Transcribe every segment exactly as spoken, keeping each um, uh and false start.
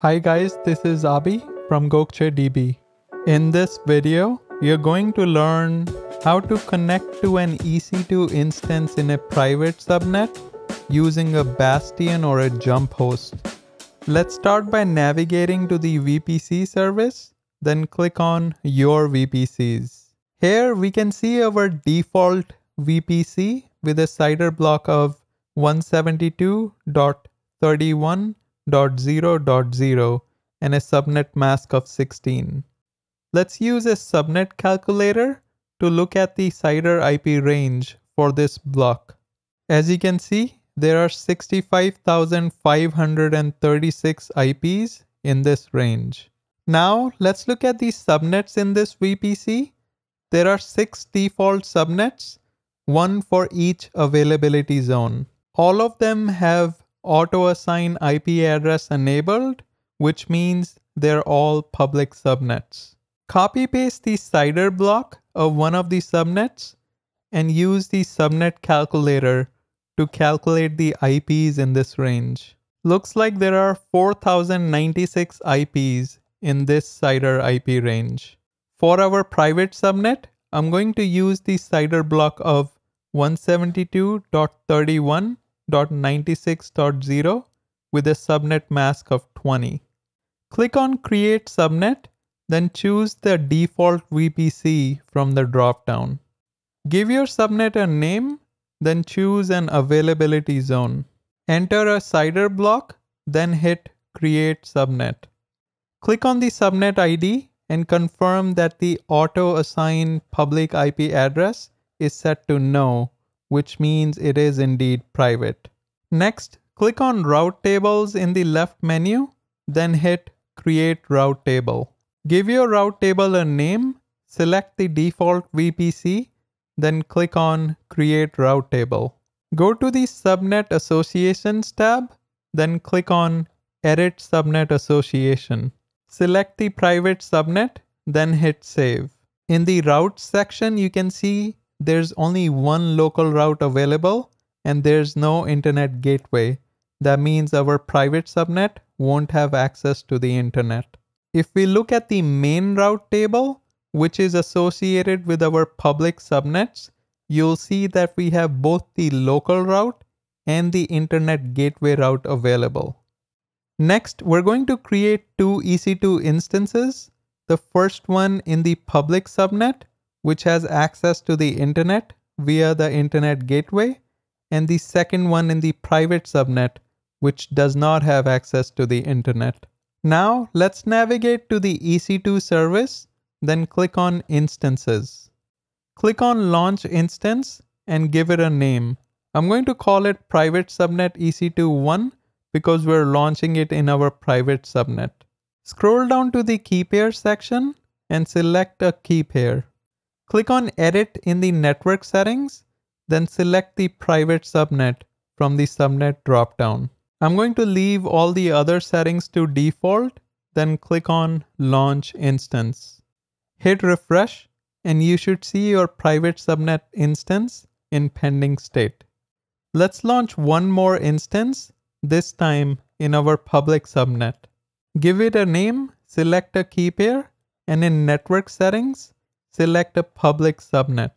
Hi guys, this is Abhi from Gokce D B. In this video, you're going to learn how to connect to an E C two instance in a private subnet using a Bastion or a jump host. Let's start by navigating to the V P C service, then click on Your V P Cs. Here we can see our default V P C with a C I D R block of one seventy-two dot thirty-one dot zero dot zero and a subnet mask of sixteen. Let's use a subnet calculator to look at the C I D R I P range for this block. As you can see, there are sixty-five thousand five hundred thirty-six I Ps in this range. Now let's look at the subnets in this V P C. There are six default subnets, one for each availability zone. All of them have auto assigned I P address enabled, which means they're all public subnets. Copy paste the C I D R block of one of the subnets and use the subnet calculator to calculate the I Ps in this range. Looks like there are four thousand ninety-six I Ps in this C I D R I P range. For our private subnet, I'm going to use the C I D R block of one seventy-two dot thirty-one dot ninety-six dot zero with a subnet mask of twenty. Click on Create Subnet, then choose the default V P C from the dropdown. Give your subnet a name, then choose an availability zone. Enter a C I D R block, then hit Create Subnet. Click on the subnet I D and confirm that the auto assigned public I P address is set to no, which means it is indeed private. Next, click on Route Tables in the left menu, then hit Create Route Table. Give your route table a name, select the default V P C, then click on Create Route Table. Go to the Subnet Associations tab, then click on Edit Subnet Association. Select the private subnet, then hit Save. In the routes section, you can see there's only one local route available and there's no internet gateway. That means our private subnet won't have access to the internet. If we look at the main route table, which is associated with our public subnets, you'll see that we have both the local route and the internet gateway route available. Next, we're going to create two E C two instances. The first one in the public subnet, which has access to the internet via the internet gateway, and the second one in the private subnet, which does not have access to the internet. Now let's navigate to the E C two service, then click on Instances. Click on Launch Instance and give it a name. I'm going to call it Private Subnet E C two one because we're launching it in our private subnet. Scroll down to the key pair section and select a key pair. Click on Edit in the network settings, then select the private subnet from the subnet dropdown. I'm going to leave all the other settings to default, then click on Launch Instance. Hit refresh and you should see your private subnet instance in pending state. Let's launch one more instance, this time in our public subnet. Give it a name, select a key pair, and in network settings, select a public subnet.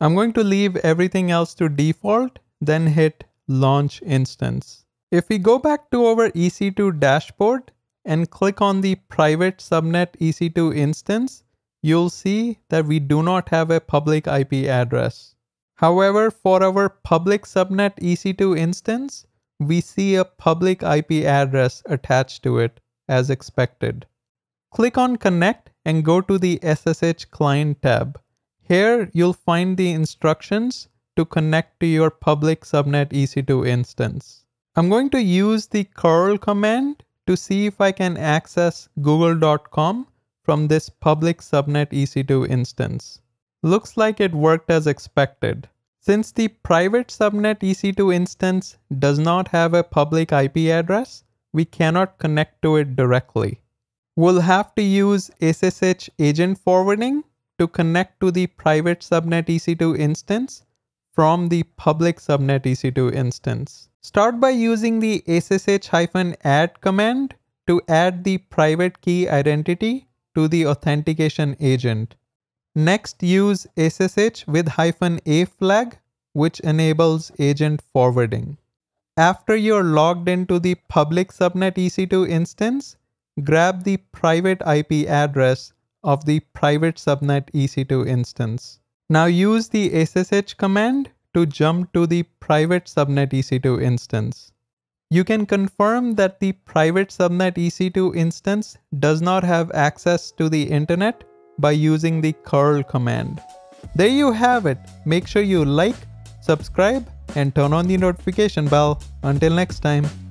I'm going to leave everything else to default, then hit Launch Instance. If we go back to our E C two dashboard and click on the private subnet E C two instance, you'll see that we do not have a public I P address. However, for our public subnet E C two instance, we see a public I P address attached to it as expected. Click on Connect and go to the S S H Client tab. Here you'll find the instructions to connect to your public subnet E C two instance. I'm going to use the curl command to see if I can access google dot com from this public subnet E C two instance. Looks like it worked as expected. Since the private subnet E C two instance does not have a public I P address, we cannot connect to it directly. We'll have to use S S H agent forwarding to connect to the private subnet E C two instance from the public subnet E C two instance. Start by using the S S H hyphen add command to add the private key identity to the authentication agent. Next, use S S H with hyphen A flag, which enables agent forwarding. After you're logged into the public subnet E C two instance, grab the private I P address of the private subnet E C two instance. Now use the S S H command to jump to the private subnet E C two instance. You can confirm that the private subnet E C two instance does not have access to the internet by using the curl command. There you have it. Make sure you like, subscribe, and turn on the notification bell. Until next time.